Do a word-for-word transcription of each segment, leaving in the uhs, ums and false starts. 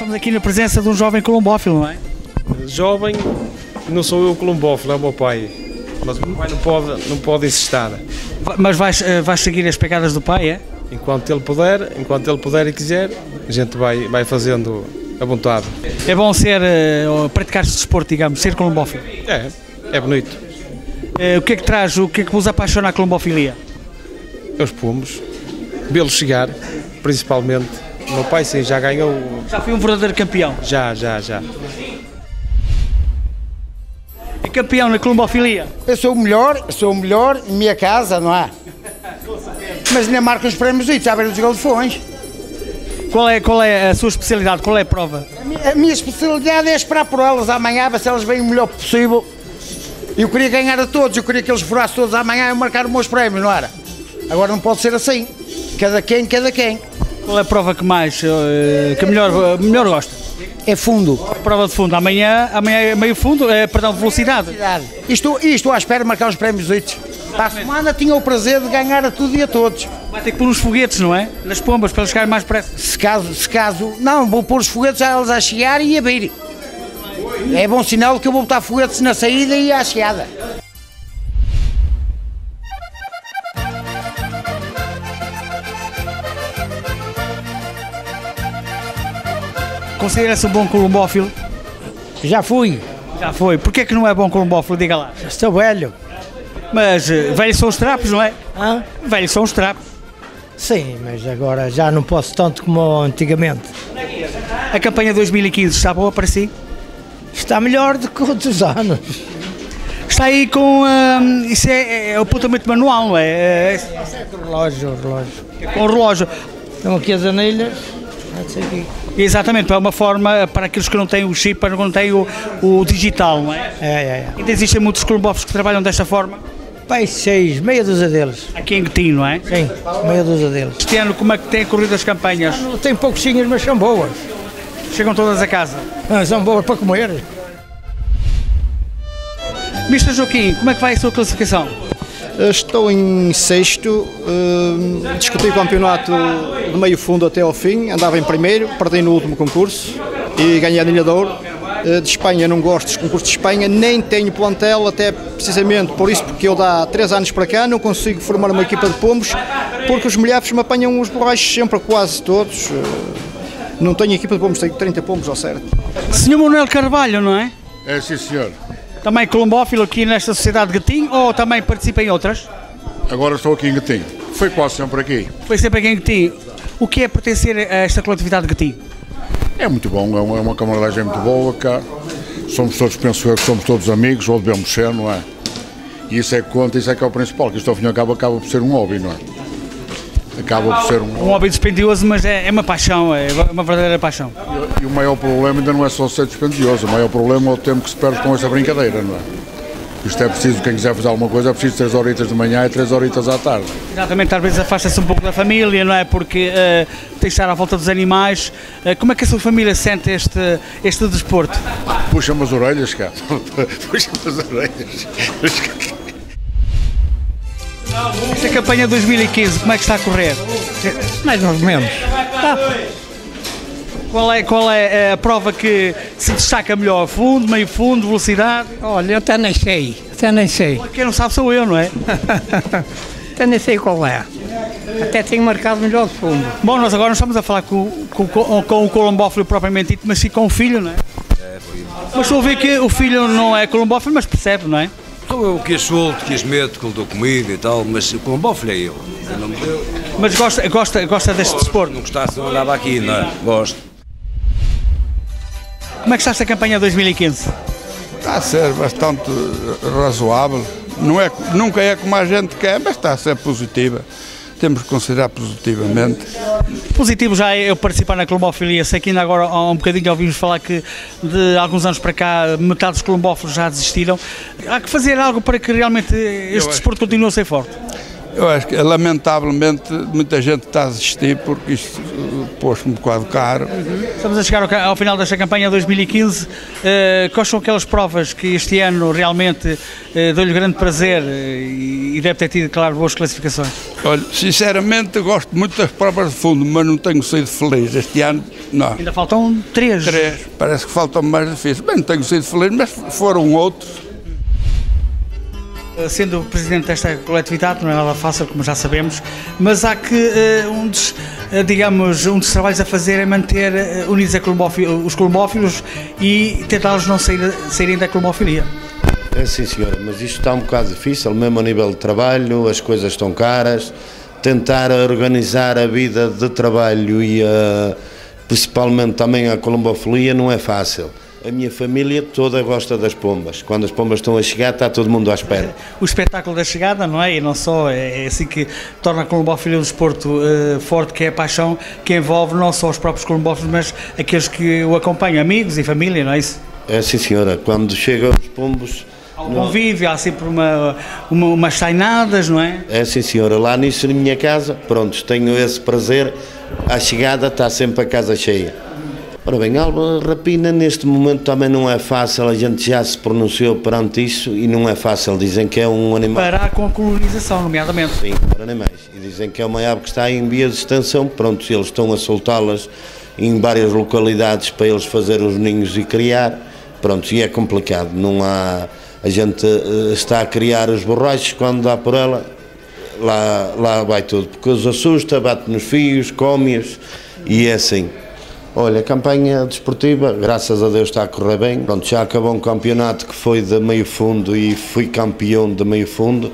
Estamos aqui na presença de um jovem columbófilo, não é? Jovem, não sou eu columbófilo, é o meu pai. Mas o meu pai não pode, não pode insistir. Mas vais, vais seguir as pegadas do pai, é? Enquanto ele puder, enquanto ele puder e quiser, a gente vai, vai fazendo à vontade. É bom ser, praticar este desporto, digamos, ser columbófilo? É, é bonito. É, o que é que traz, o que é que vos apaixona a columbofilia? Os pomos, vê-los chegar, principalmente. O meu pai sim, já ganhou... Já foi um verdadeiro campeão? Já, já, já. É campeão na columbofilia? Eu sou o melhor, sou o melhor em minha casa, não é? Mas ainda marco os prémios e sabem os golfões. Qual é, qual é a sua especialidade? Qual é a prova? A minha, a minha especialidade é esperar por elas amanhã, se elas vêm o melhor possível. Eu queria ganhar a todos, eu queria que eles furassem todos amanhã e marcar os meus prémios, não era? Agora não pode ser assim. Cada quem, cada quem. Qual é a prova que mais, que melhor, melhor gosta? É fundo. Prova de fundo. Amanhã, amanhã é meio fundo, é, perdão, velocidade. E estou, estou à espera de marcar os prémios oito. Para a semana tinha o prazer de ganhar a tudo e a todos. Vai ter que pôr uns foguetes, não é? Nas pombas, para eles chegarem mais depressa. Se caso, se caso, não, vou pôr os foguetes a eles a chegar e a vir. É bom sinal que eu vou botar foguetes na saída e à chegada. Considera-se um bom columbófilo? Já fui. Já foi. Porquê que não é bom columbófilo? Diga lá. Já estou velho. Mas velhos são os trapos, não é? Hã? Velhos são os trapos. Sim, mas agora já não posso tanto como antigamente. A campanha dois mil e quinze está boa para si? Está melhor do que outros anos. Está aí com... Hum, isso é, é o apontamento manual, não é? É, é o relógio, o relógio. É com o relógio. Estão aqui as anilhas. Aqui. Exatamente, é uma forma para aqueles que não têm o chip, para que não têm o, o digital, não é? É, é, é. Ainda existem muitos columbófilos que trabalham desta forma? Pai, seis, meia dúzia deles. Aqui em Guetim, não é? Sim, meia dúzia deles. Este ano, como é que têm corrido as campanhas? Não, tem pouquinhas, mas são boas. Chegam todas a casa? Ah, são boas para comer. mister Joaquim, como é que vai a sua classificação? Estou em sexto, uh, discuti o campeonato de meio fundo até ao fim, andava em primeiro, perdi no último concurso e ganhei a anilha de ouro. Uh, de Espanha não gosto dos concursos de Espanha, nem tenho plantel, até precisamente por isso, porque eu dá três anos para cá não consigo formar uma equipa de pombos, porque os milhafes me apanham os borrachos sempre, quase todos. Uh, não tenho equipa de pombos, tenho trinta pombos ao certo. senhor Manuel Carvalho, não é? É, sim senhor. Também columbófilo aqui nesta sociedade de Guetim ou também participa em outras? Agora estou aqui em Guetim. Foi quase sempre aqui. Foi sempre aqui em Guetim. O que é pertencer a esta coletividade de Guetim? É muito bom, é uma, é uma camaradagem muito boa cá. Somos todos, penso eu, que somos todos amigos, ou devemos ser, não é? E isso é que conta, isso é que é o principal, que isto ao fim acaba, acaba por ser um hobby, não é? Acaba por ser um hobby. Um hobby dispendioso, mas é, é uma paixão, é uma verdadeira paixão. E o maior problema ainda não é só ser dispendioso, o maior problema é o tempo que se perde com esta brincadeira, não é? Isto é preciso, quem quiser fazer alguma coisa, é preciso três horitas de manhã e três horitas à tarde. Exatamente, às vezes afasta-se um pouco da família, não é? Porque uh, tem que estar à volta dos animais. Uh, como é que a sua família sente este, este desporto? Puxa-me as orelhas, cara. Puxa-me as orelhas. Esta campanha dois mil e quinze, como é que está a correr? Mais ou menos. Tá. Qual é, qual é a prova que se destaca melhor? Fundo, meio fundo, velocidade? Olha, eu até nem sei, até nem sei. Quem não sabe sou eu, não é? Até nem sei qual é. Até tenho marcado melhor de fundo. Bom, nós agora não estamos a falar com, com, com, com o columbófilo propriamente dito, mas sim com o filho, não é? É, filho. Mas estou a ver que o filho não é columbófilo, mas percebe, não é? Sou eu que as solto, que as meto, que lhe dou comida e tal, mas o columbófilo é eu. eu não... Mas gosta, gosta, gosta deste desporto? Não gostasse, não andava aqui, não é? Gosto. Como é que está esta campanha dois mil e quinze? Está a ser bastante razoável, não é, nunca é como a gente quer, mas está a ser positiva, temos que considerar positivamente. Positivo já é eu participar na columbofilia, sei que ainda agora há um bocadinho ouvimos falar que de alguns anos para cá metade dos columbófilos já desistiram. Há que fazer algo para que realmente este eu desporto acho... continue a ser forte? Eu acho que, lamentavelmente, muita gente está a desistir porque isto pôs-me um bocado caro. Estamos a chegar ao, ao final desta campanha dois mil e quinze. Uh, quais são aquelas provas que este ano realmente uh, deu-lhe grande prazer e, e deve ter tido, claro, boas classificações? Olha, sinceramente, gosto muito das provas de fundo, mas não tenho sido feliz este ano, não. Ainda faltam três. Três, parece que faltam mais difíceis. Bem, não tenho sido feliz, mas foram outros. Sendo o presidente desta coletividade não é nada fácil, como já sabemos, mas há que uh, um dos, uh, digamos, um dos trabalhos a fazer é manter uh, unidos a columbófilo, os columbófilos e tentá-los não sair, saírem da columbofilia. É, sim senhora, mas isto está um bocado difícil, mesmo a nível de trabalho, as coisas estão caras, tentar organizar a vida de trabalho e uh, principalmente também a columbofilia não é fácil. A minha família toda gosta das pombas. Quando as pombas estão a chegar, está todo mundo à espera. O espetáculo da chegada, não é? E não só, é assim que torna a columbofilia um desporto uh, forte, que é a paixão que envolve não só os próprios columbófilos, mas aqueles que o acompanham, amigos e família, não é isso? É, sim senhora. Quando chegam os pombos... Há um convívio, há sempre uma, uma, umas sainadas, não é? É, sim senhora. Lá nisso, na minha casa, pronto, tenho esse prazer. À chegada está sempre a casa cheia. Ora bem, a rapina neste momento também não é fácil, a gente já se pronunciou perante isso e não é fácil, dizem que é um animal... Parar com a colonização, nomeadamente. Sim, para animais. E dizem que é uma ave que está em via de extinção, pronto, eles estão a soltá-las em várias localidades para eles fazerem os ninhos e criar, pronto, e é complicado, não há... A gente está a criar os borrachos, quando dá por ela, lá, lá vai tudo, porque os assusta, bate nos fios, come-os e é assim. Olha, a campanha desportiva, graças a Deus, está a correr bem. Pronto, já acabou um campeonato que foi de meio fundo e fui campeão de meio fundo.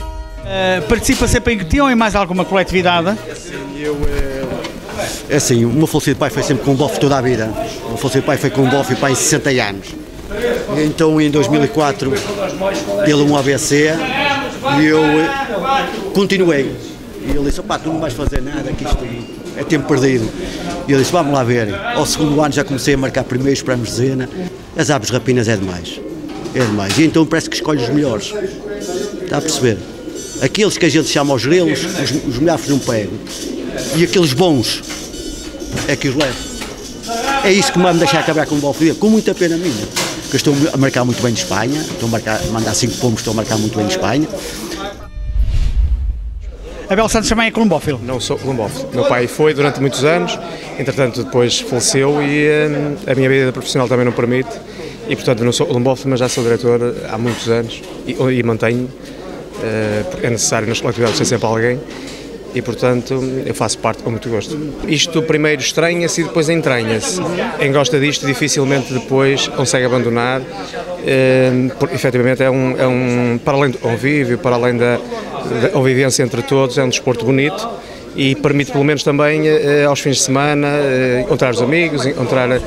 Uh, participa sempre em Guetim ou em mais alguma coletividade? É assim, eu, é... É assim, o meu falecido pai foi sempre columbof toda a vida. O meu falecido pai foi columbof e pai em sessenta anos. Então, em dois mil e quatro, ele um A B C e eu continuei. E ele disse, opá, tu não vais fazer nada, que isto é tempo perdido. E ele disse, vamos lá ver. Ao segundo ano já comecei a marcar primeiros para a dezena. As aves rapinas é demais. É demais. E então parece que escolhe os melhores. Está a perceber? Aqueles que a gente chama os grelos, os, os melhores não pegam. E aqueles bons é que os levo. É isso que me vai me deixar acabar com o Columbofilia, com muita pena minha. Porque estou a marcar muito bem de Espanha. Estou a marcar, mandar cinco pombos, estou a marcar muito bem de Espanha. Abel Santos também é columbófilo? Não sou columbófilo. Meu pai foi durante muitos anos, entretanto depois faleceu e hum, a minha vida profissional também não permite e portanto não sou columbófilo, mas já sou diretor há muitos anos e, e mantenho, uh, porque é necessário nas coletividades ter sempre alguém e portanto eu faço parte com muito gosto. Isto primeiro estranha-se e depois entranha-se. Quem gosta disto dificilmente depois consegue abandonar, uh, porque efetivamente é um, é um, para além do convívio, para além da... A convivência entre todos é um desporto bonito e permite pelo menos também eh, aos fins de semana eh, encontrar os amigos, encontrar, eh,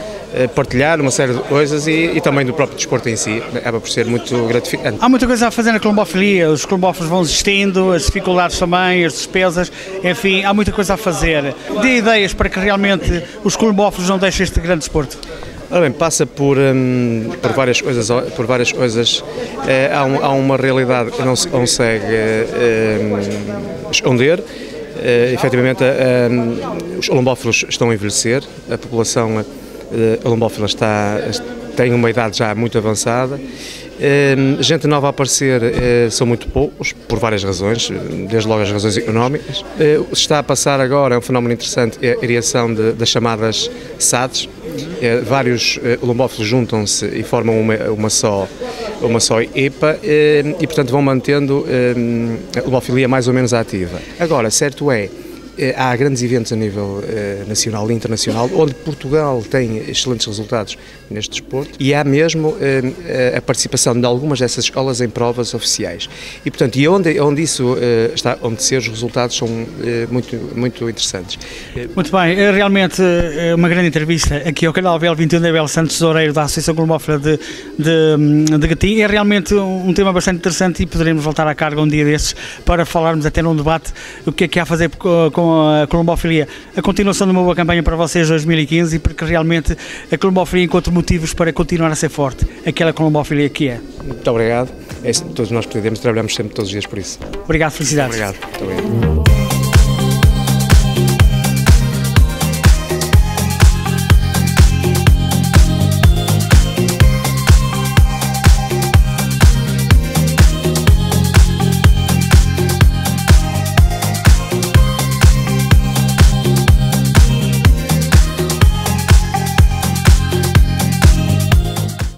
partilhar uma série de coisas e, e também do próprio desporto em si, acaba por ser muito gratificante. Há muita coisa a fazer na columbofilia, os columbófilos vão existindo, as dificuldades também, as despesas, enfim, há muita coisa a fazer. Dê ideias para que realmente os columbófilos não deixem este grande desporto. Ora bem, passa por, hum, por várias coisas, por várias coisas. É, há, um, há uma realidade que não se consegue um, esconder. É, efetivamente, um, os columbófilos estão a envelhecer, a população uh, columbófila está, tem uma idade já muito avançada. Um, gente nova a aparecer uh, são muito poucos, por várias razões, desde logo as razões económicas. Uh, está a passar agora, é um fenómeno interessante, é a criação de, das chamadas S A Ds. É, vários eh, columbófilos juntam-se e formam uma, uma, só, uma só E P A eh, e, portanto, vão mantendo eh, a columbofilia mais ou menos ativa. Agora, certo é, eh, há grandes eventos a nível eh, nacional e internacional, onde Portugal tem excelentes resultados neste desporto e há mesmo eh, a participação de algumas dessas escolas em provas oficiais. E, portanto, e onde, onde isso eh, está a acontecer, os resultados são eh, muito, muito interessantes. Muito bem, é realmente uma grande entrevista aqui ao Canal V L vinte e um de Abel Santos, tesoureiro da Associação Columbófila de, de, de Guetim. É realmente um tema bastante interessante e poderemos voltar à carga um dia destes para falarmos até num debate o que é que há a fazer com Associação a Columbofilia, a continuação de uma boa campanha para vocês dois mil e quinze, porque realmente a Columbofilia encontra motivos para continuar a ser forte, aquela Columbofilia que é. Muito obrigado, é, todos nós pretendemos, trabalhamos sempre todos os dias por isso. Obrigado, felicidades. Muito obrigado. Muito obrigado.